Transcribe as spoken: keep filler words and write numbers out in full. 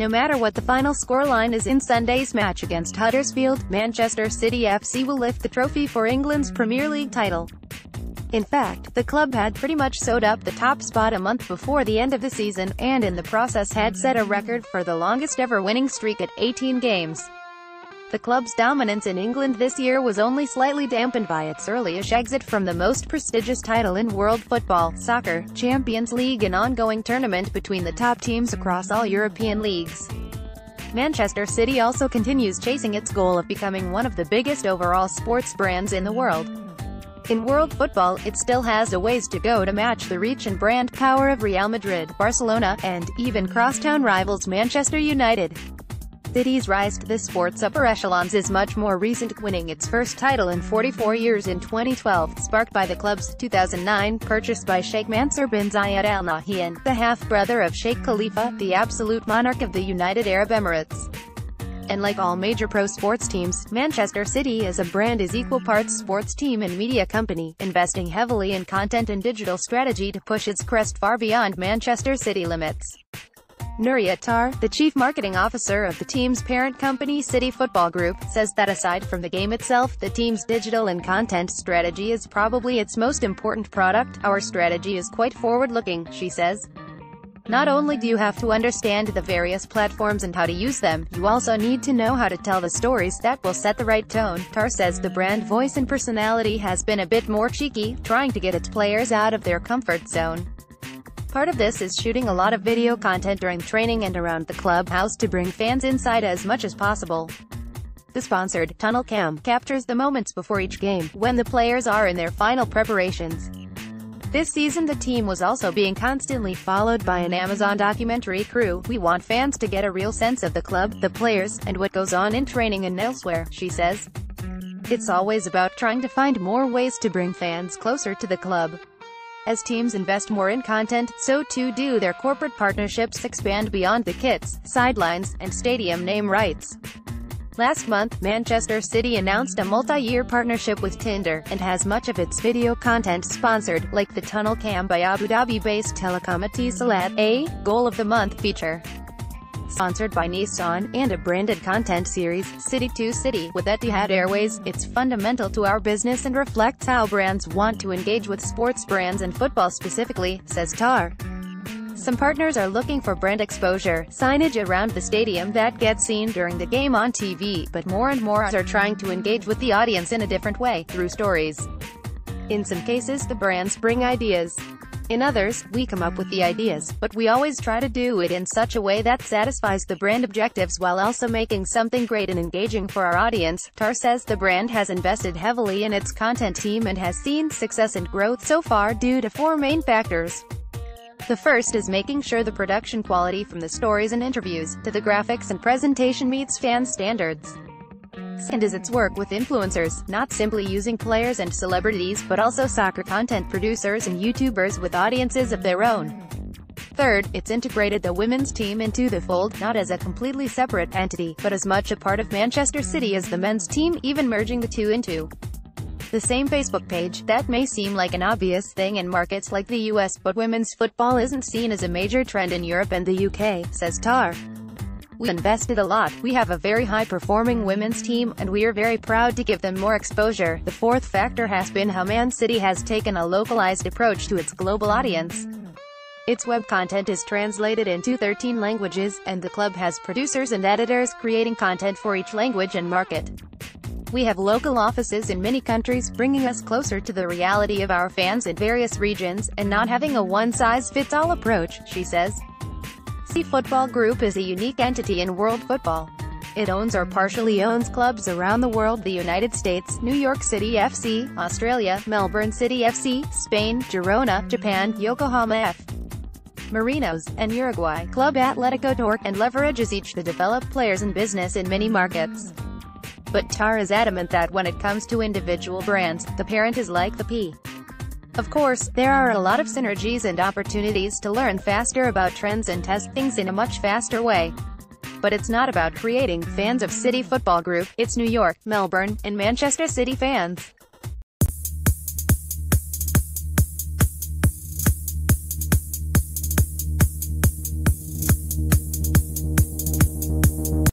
no matter what the final scoreline is in Sunday's match against Huddersfield, Manchester City F C will lift the trophy for England's Premier League title. In fact, the club had pretty much sewed up the top spot a month before the end of the season, and in the process had set a record for the longest-ever winning streak at eighteen games. The club's dominance in England this year was only slightly dampened by its early-ish exit from the most prestigious title in world football, soccer, Champions League, an ongoing tournament between the top teams across all European leagues. Manchester City also continues chasing its goal of becoming one of the biggest overall sports brands in the world. In world football, it still has a ways to go to match the reach and brand power of Real Madrid, Barcelona, and even crosstown rivals Manchester United. City's rise to the sport's upper echelons is much more recent, winning its first title in forty-four years in twenty twelve, sparked by the club's two thousand nine purchase by Sheikh Mansour bin Zayed Al Nahyan, the half-brother of Sheikh Khalifa, the absolute monarch of the United Arab Emirates. And like all major pro sports teams, Manchester City as a brand is equal parts sports team and media company, investing heavily in content and digital strategy to push its crest far beyond Manchester City limits. Nuria Tar, the chief marketing officer of the team's parent company City Football Group, says that aside from the game itself, the team's digital and content strategy is probably its most important product. "Our strategy is quite forward-looking," she says. "Not only do you have to understand the various platforms and how to use them, you also need to know how to tell the stories that will set the right tone." Tar says the brand voice and personality has been a bit more cheeky, trying to get its players out of their comfort zone. "Part of this is shooting a lot of video content during training and around the clubhouse to bring fans inside as much as possible." The sponsored Tunnel Cam captures the moments before each game, when the players are in their final preparations. This season the team was also being constantly followed by an Amazon documentary crew. "We want fans to get a real sense of the club, the players, and what goes on in training and elsewhere," she says. "It's always about trying to find more ways to bring fans closer to the club." As teams invest more in content, so too do their corporate partnerships expand beyond the kits, sidelines, and stadium name rights. Last month, Manchester City announced a multi-year partnership with Tinder, and has much of its video content sponsored, like the Tunnel Cam by Abu Dhabi-based telecom Etisalat, a Goal of the Month feature sponsored by Nissan, and a branded content series, City to City, with Etihad Airways. "It's fundamental to our business and reflects how brands want to engage with sports brands and football specifically," says Tar. Some partners are looking for brand exposure, signage around the stadium that gets seen during the game on T V, but more and more are trying to engage with the audience in a different way, through stories. "In some cases the brands bring ideas. In others, we come up with the ideas, but we always try to do it in such a way that satisfies the brand objectives while also making something great and engaging for our audience." Tar says the brand has invested heavily in its content team and has seen success and growth so far due to four main factors. The first is making sure the production quality, from the stories and interviews, to the graphics and presentation, meets fan standards. Second is its work with influencers, not simply using players and celebrities, but also soccer content producers and YouTubers with audiences of their own. Third, it's integrated the women's team into the fold, not as a completely separate entity, but as much a part of Manchester City as the men's team, even merging the two into the same Facebook page. That may seem like an obvious thing in markets like the U S, but women's football isn't seen as a major trend in Europe and the U K, says Tar. "We invested a lot, we have a very high-performing women's team, and we are very proud to give them more exposure." The fourth factor has been how Man City has taken a localized approach to its global audience. Its web content is translated into thirteen languages, and the club has producers and editors creating content for each language and market. "We have local offices in many countries, bringing us closer to the reality of our fans in various regions, and not having a one-size-fits-all approach," she says. City Football Group is a unique entity in world football. It owns or partially owns clubs around the world: the United States, New York City F C, Australia, Melbourne City F C, Spain, Girona, Japan, Yokohama F. Marinos, and Uruguay. Club Atletico Torque, and leverages each to develop players and business in many markets. But Tar is adamant that when it comes to individual brands, the parent is like the pea. "Of course, there are a lot of synergies and opportunities to learn faster about trends and test things in a much faster way. But it's not about creating fans of City Football Group, it's New York, Melbourne, and Manchester City fans.